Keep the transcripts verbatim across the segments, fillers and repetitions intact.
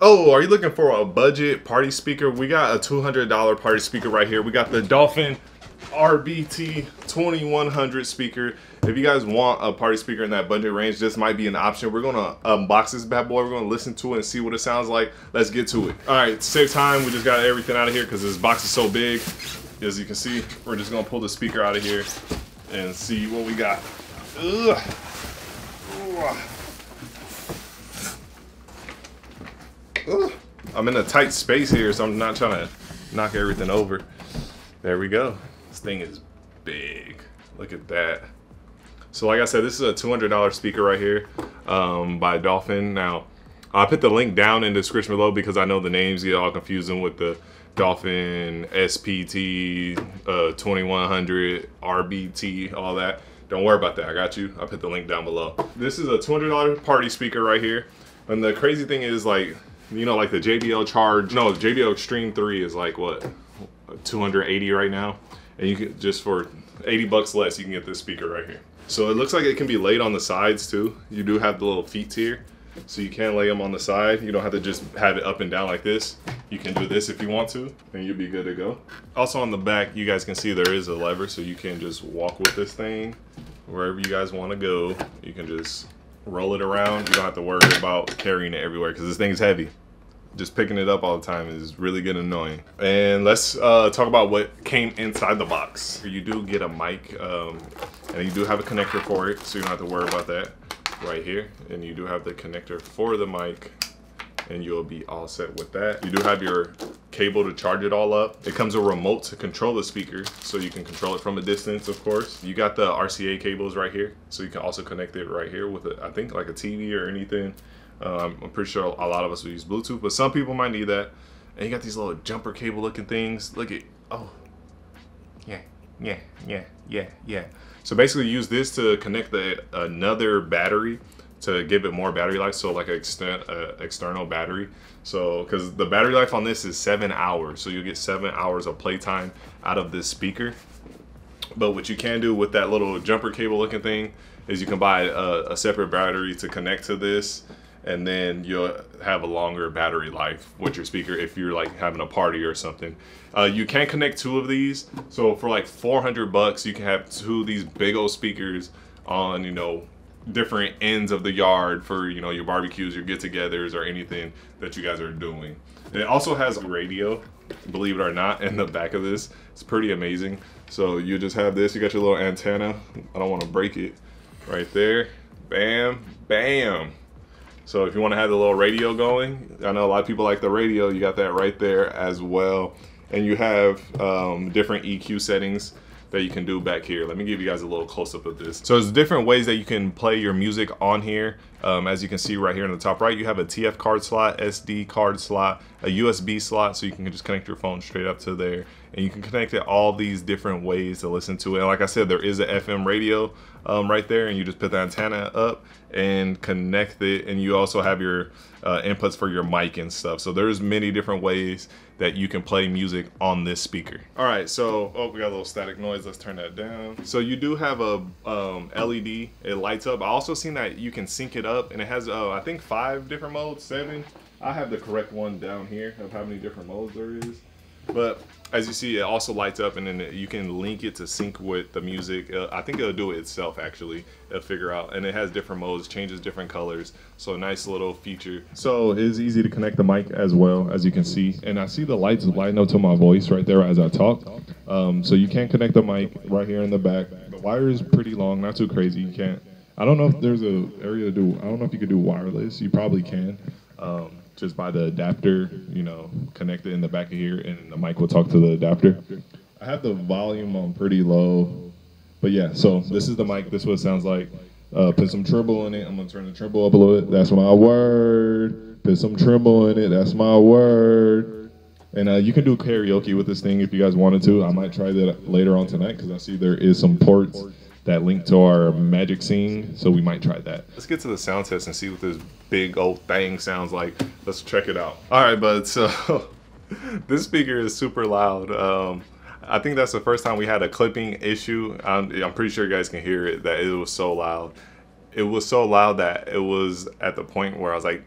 Oh, are you looking for a budget party speaker? We got a two hundred dollar party speaker right here. We got the Dolphin R B T twenty-one hundred speaker. If you guys want a party speaker in that budget range, this might be an option. We're gonna unbox this bad boy. We're gonna listen to it and see what it sounds like. Let's get to it. All right, save time. We just got everything out of here because this box is so big. As you can see, we're just gonna pull the speaker out of here and see what we got. Ugh. Ugh. I'm in a tight space here, so I'm not trying to knock everything over. There we go. This thing is big. Look at that. So like I said, this is a two hundred dollar speaker right here um, by Dolphin. Now, I'll put the link down in the description below because I know the names get all confusing with the Dolphin S P T uh, twenty-one hundred, R B T, all that. Don't worry about that. I got you. I'll put the link down below. This is a two hundred dollar party speaker right here. And the crazy thing is, like, you know, like the J B L Charge. No, J B L Extreme three is like what? two hundred eighty right now. And you can just for eighty bucks less, you can get this speaker right here. So it looks like it can be laid on the sides too. You do have the little feet here. So you can lay them on the side. You don't have to just have it up and down like this. You can do this if you want to, and you'll be good to go. Also on the back, you guys can see there is a lever, so you can just walk with this thing wherever you guys want to go. You can just roll it around. You don't have to worry about carrying it everywhere because this thing's heavy. Just picking it up all the time is really good and annoying. And let's uh, talk about what came inside the box. You do get a mic, um, and you do have a connector for it, so you don't have to worry about that right here. And you do have the connector for the mic, and you'll be all set with that. You do have your cable to charge it all up. It comes with a remote to control the speaker, so you can control it from a distance, of course. You got the R C A cables right here, so you can also connect it right here with, a, I think, like a T V or anything. Um, I'm pretty sure a lot of us will use Bluetooth, but some people might need that. And you got these little jumper cable looking things. Look at, oh, yeah, yeah, yeah, yeah, yeah. So basically use this to connect the another battery to give it more battery life. So like an extent, uh, external battery. So, cause the battery life on this is seven hours. So you'll get seven hours of playtime out of this speaker. But what you can do with that little jumper cable looking thing is you can buy a, a separate battery to connect to this. And then you'll have a longer battery life with your speaker if you're like having a party or something. Uh, you can connect two of these. So for like four hundred bucks, you can have two of these big old speakers on, you know, different ends of the yard for, you know, your barbecues, your get-togethers, or anything that you guys are doing. It also has a radio, believe it or not, in the back of this. It's pretty amazing. So you just have this. You got your little antenna. I don't want to break it. Right there. Bam. Bam. So if you want to have the little radio going, I know a lot of people like the radio, you got that right there as well. And you have um, different E Q settings that you can do back here. Let me give you guys a little close up of this. So there's different ways that you can play your music on here. Um, as you can see right here in the top right, you have a T F card slot, S D card slot, a U S B slot, so you can just connect your phone straight up to there. And you can connect it all these different ways to listen to it. And like I said, there is an F M radio um, right there, and you just put the antenna up and connect it. And you also have your uh, inputs for your mic and stuff. So there's many different ways that you can play music on this speaker. All right, so, oh, we got a little static noise. Let's turn that down. So you do have a um, L E D, it lights up. I also seen that you can sync it up, and it has, uh, I think five different modes, seven. I have the correct one down here of how many different modes there is. But as you see, it also lights up, and then you can link it to sync with the music. Uh, I think it'll do it itself, actually. It'll figure out. And it has different modes, changes different colors. So a nice little feature. So it is easy to connect the mic as well, as you can see. And I see the lights lighting up to my voice right there as I talk. Um, so you can connect the mic right here in the back. The wire is pretty long, not too crazy. You can't. I don't know if there's a area to do. I don't know if you could do wireless. You probably can. Um, just by the adapter, you know, connected in the back of here, and the mic will talk to the adapter. I have the volume on pretty low, but yeah, so this is the mic, this is what it sounds like. Uh, put some treble in it, I'm gonna turn the treble up a little bit, that's my word. Put some treble in it, that's my word. And uh, you can do karaoke with this thing if you guys wanted to. I might try that later on tonight, because I see there is some ports that link to our magic scene, so we might try that. Let's get to the sound test and see what this big old thing sounds like. Let's check it out. All right, bud, so this speaker is super loud. Um, I think that's the first time we had a clipping issue. I'm, I'm pretty sure you guys can hear it, that it was so loud. It was so loud that it was at the point where I was like,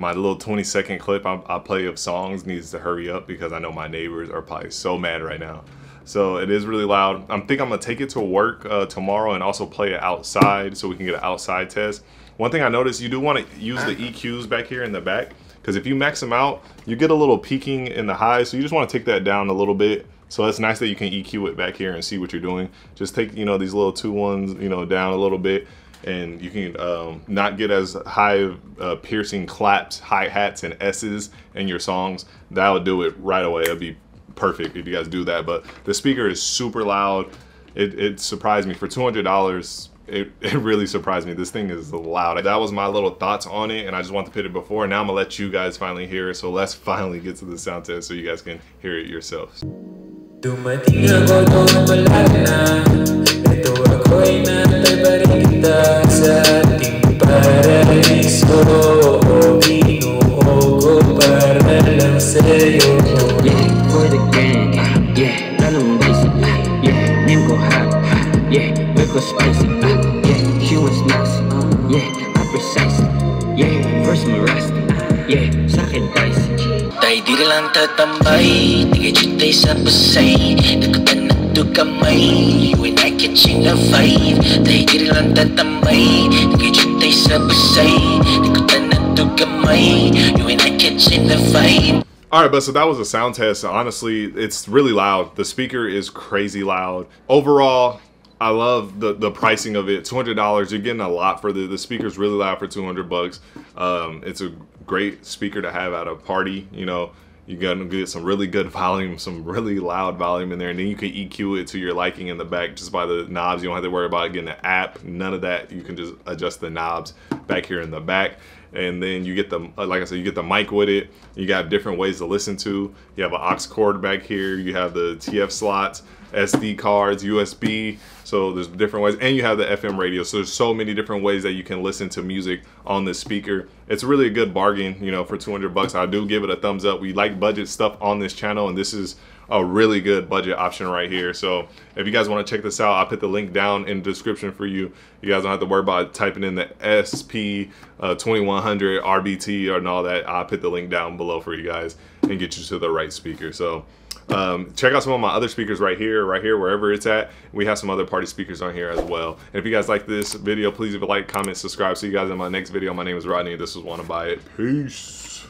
my little twenty second clip I, I play of songs needs to hurry up because I know my neighbors are probably so mad right now. So it is really loud. I think I'm gonna take it to work uh, tomorrow and also play it outside so we can get an outside test. One thing I noticed, you do wanna use the E Qs back here in the back, because if you max them out, you get a little peaking in the highs. So you just wanna take that down a little bit. So it's nice that you can E Q it back here and see what you're doing. Just take, you know, these little two ones, you know, down a little bit, and you can um, not get as high uh, piercing claps, hi-hats, and S's in your songs. That'll do it right away. It'll be perfect if you guys do that. But the speaker is super loud. It, it surprised me for two hundred dollars. It, it really surprised me. This thing is loud. That was my little thoughts on it, and I just want to put it before. Now I'm gonna let you guys finally hear it. So let's finally get to the sound test so you guys can hear it yourselves. Tambay, tigay chitay sa pasay, nagkatan na to kamay, when I catching a vibe. Dahil giri lang tatambay, tigay chitay sa pasay, nagkatan na to kamay, when I catching a vibe. All right, but so that was a sound test. Honestly, it's really loud. The speaker is crazy loud. Overall, I love the, the pricing of it. two hundred dollars, you're getting a lot for the, the speaker's really loud for two hundred bucks. Um, it's a great speaker to have at a party, you know. You're gonna get some really good volume, some really loud volume in there, and then you can E Q it to your liking in the back just by the knobs. You don't have to worry about getting an app, none of that. You can just adjust the knobs back here in the back, and then you get the, like I said, you get the mic with it. You got different ways to listen to. You have an aux cord back here. You have the T F slots, S D cards, U S B. So there's different ways, and you have the F M radio. So there's so many different ways that you can listen to music on this speaker. It's really a good bargain, you know, for two hundred bucks. I do give it a thumbs up. We like budget stuff on this channel, and this is a really good budget option right here. So if you guys want to check this out, I'll put the link down in the description for you. You guys don't have to worry about typing in the S P uh, twenty-one hundred R B T and all that. I'll put the link down below for you guys and get you to the right speaker. So um, check out some of my other speakers right here, right here, wherever it's at. We have some other party speakers on here as well. And if you guys like this video, please leave a like, comment, subscribe. See you guys in my next video. My name is Rodney. This is Wanna Buy It. Peace.